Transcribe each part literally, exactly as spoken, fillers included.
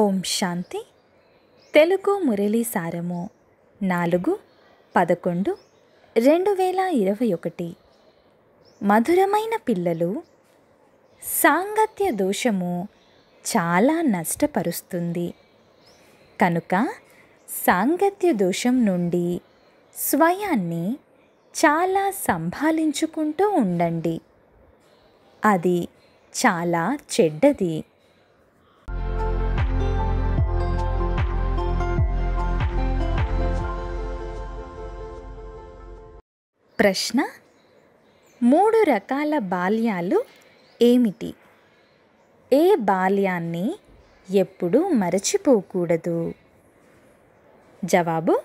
ఓం శాంతి తెలుగు మురళి సారము నాలుగు పదకొండు రెండు వేల ఇరవై ఒకటి మధురమైన పిల్లలు సాంగత్య దోషము చాలా నష్టపరుస్తుంది కనుక సాంగత్య దోషం నుండి స్వయాన్ని చాలా సంభాలించుకుంటూ ఉండండి అది చాలా చెడ్డది। ప్రశ్న మూడు రకాల బాల్యాలు ఏమిటి? ఏ బాల్యాన్ని ఎప్పుడూ మరచిపోకూడదు? జవాబు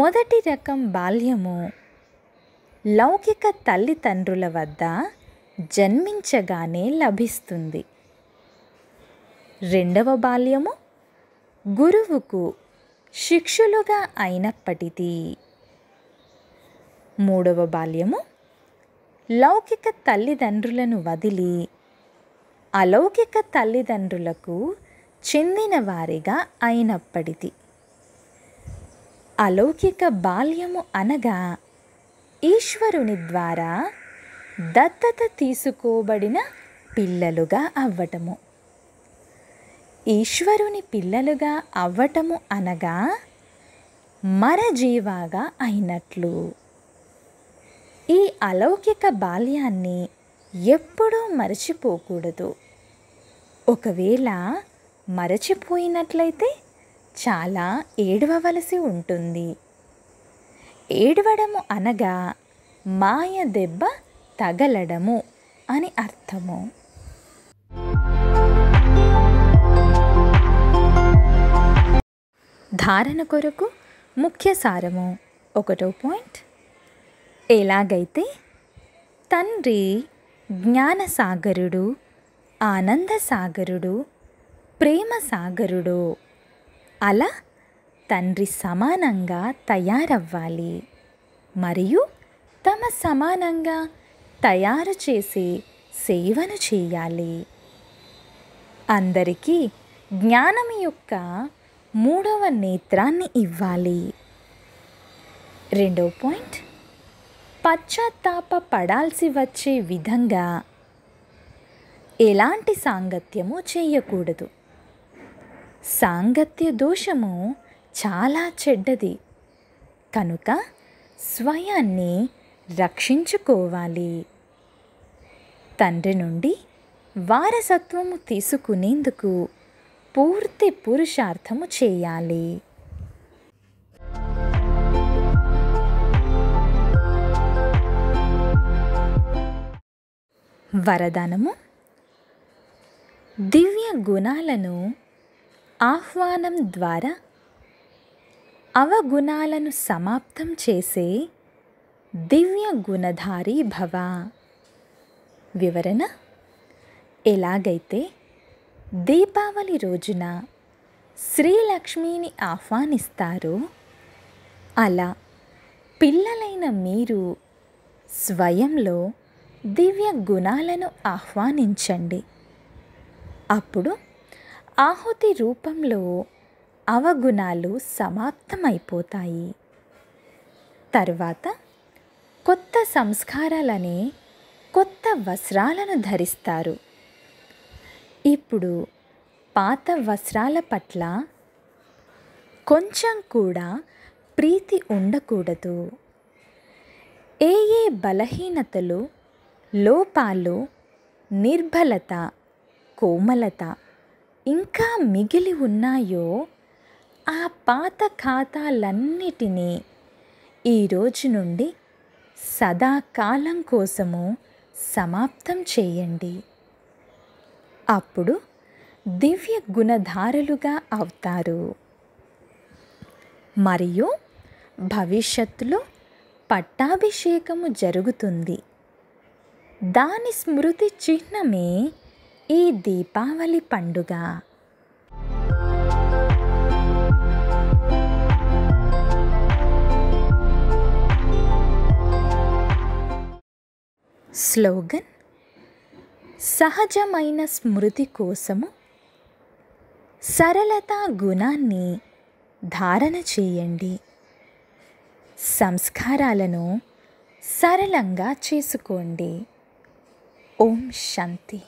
మొదటి రకం బాల్యము లౌకిక తల్లిదండ్రుల వద్ద జన్మించగానే లభిస్తుంది। రెండవ బాల్యము గురువుకు శిష్యులుగా అయినప్పటిది। మూడవ బాల్యము లౌకిక తల్లిదండ్రులను వదిలి అలౌకిక తల్లిదండ్రులకు చెందిన వారిగా అయినప్పటిది। అలౌకిక బాల్యము అనగా ఈశ్వరుని ద్వారా దత్తత తీసుకోబడిన పిల్లలుగా అవ్వటము। ఈశ్వరుని పిల్లలుగా అవ్వటము అనగా మరజీవాగా అయినట్లు। ఈ అలౌకిక బాల్యాన్ని ఎప్పుడూ మరచిపోకూడదు। ఒకవేళ మరచిపోయినట్లయితే చాలా ఏడవవలసి ఉంటుంది। ఏడవడము అనగా మాయ దెబ్బ తగలడము అని అర్థము। ధారణ కొరకు ముఖ్య సారము ఒకటో పాయింట్ ఎలాగైతే తండ్రి జ్ఞానసాగరుడు ఆనందసాగరుడు ప్రేమసాగరుడు అలా తండ్రి సమానంగా తయారవ్వాలి మరియు తమ సమానంగా తయారు చేసి సేవను చేయాలి। అందరికీ జ్ఞానం యొక్క మూడవ నేత్రాన్ని ఇవ్వాలి। రెండో పాయింట్ పశ్చాత్తాప పడాల్సి వచ్చే విధంగా ఎలాంటి సాంగత్యము చేయకూడదు। సాంగత్య దోషము చాలా చెడ్డది కనుక స్వయాన్ని రక్షించుకోవాలి। తండ్రి నుండి వారసత్వము తీసుకునేందుకు పూర్తి పురుషార్థము చేయాలి। వరదానము దివ్య గుణాలను ఆహ్వానం ద్వారా అవగుణాలను సమాప్తం చేసే దివ్య గుణధారి భవ। వివరణ ఎలాగైతే దీపావళి రోజున శ్రీలక్ష్మిని ఆహ్వానిస్తారో అలా పిల్లలైన మీరు స్వయంలో దివ్య గుణాలను ఆహ్వానించండి। అప్పుడు ఆహుతి రూపంలో అవగుణాలు సమాప్తమైపోతాయి। తర్వాత కొత్త సంస్కారాలనే కొత్త వస్త్రాలను ధరిస్తారు। ఇప్పుడు పాత వస్త్రాల పట్ల కొంచెం కూడా ప్రీతి ఉండకూడదు। ఏ ఏ బలహీనతలు లోపాలు నిర్బలత కోమలత ఇంకా మిగిలి ఉన్నాయో ఆ పాత ఖాతాలన్నిటినీ ఈరోజు నుండి సదాకాలం కోసము సమాప్తం చేయండి। అప్పుడు దివ్య గుణధారులుగా అవుతారు మరియు భవిష్యత్తులో పట్టాభిషేకము జరుగుతుంది। దాని స్మృతి చిహ్నమే ఈ దీపావళి పండుగ। స్లోగన్ సహజమైన స్మృతి కోసము సరళతా గుణాన్ని ధారణ చేయండి. సంస్కారాలను సరళంగా చేసుకోండి. ఓం శాంతి.